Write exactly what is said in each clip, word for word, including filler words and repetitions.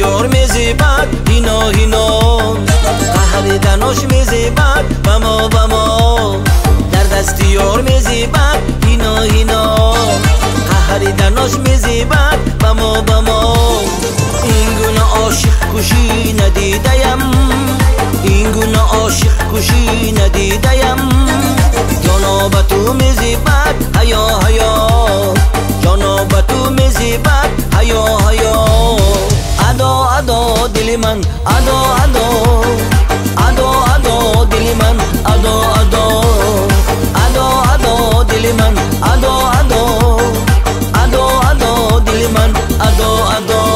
یار میزیبد هینا هینا، قهر دناش میزیبد و ما و ما، در دست یار میزیبد هینا هینا، قهر دناش میزیبد و ما و ما. این گونه عاشق کشی ندیدم، این گونه عاشق کشی ندیدم، جانا به تو میزیبد هیا هیا، جانا به تو میزیبد هیا هیا. ادو ادو دل من، ادو ادو، ادو ادو دل من، ادو ادو، ادو ادو دل من، ادو ادو، ادو ادو دل من، ادو ادو.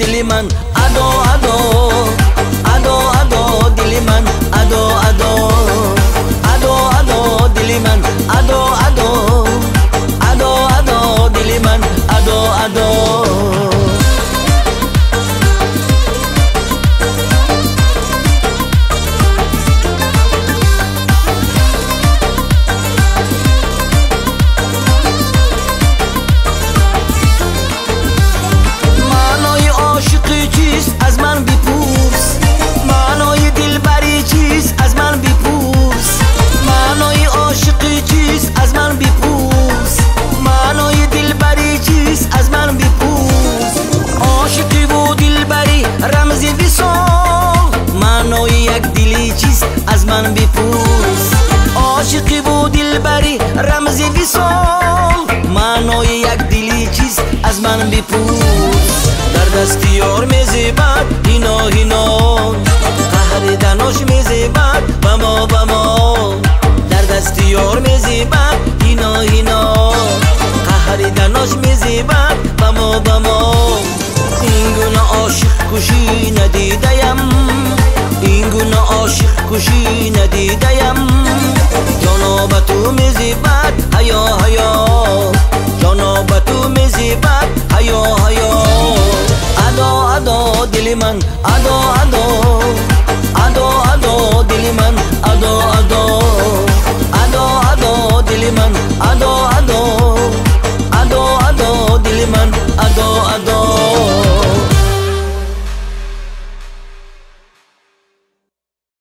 دل من ادو ادو، ادو ادو دل من، ادو ادو، ادو ادو دل من، ادو ادو، ادو ادو دل من، ادو ادو. عاشقی و دلبری رمز وصال، معنای یک دلی چیز از من بپرس. در دست یار میزیبد هینا هینا، قهر دناش میزیبد و ما و ما، در دست یار میزیبد هینا هینا، قهر دناش میزیبد و ما و ما. این گونه عاشق کشی ندیدم، این گونه عاشق کشی ندیدم، جانا به تو میزیبد هیا هیا، جانا به تو میزیبد هیا هیا. ادو ادو دل من، ادو ادو، ادو ادو دل من، ادو ادو، ادو ادو دل من، ادو ادو.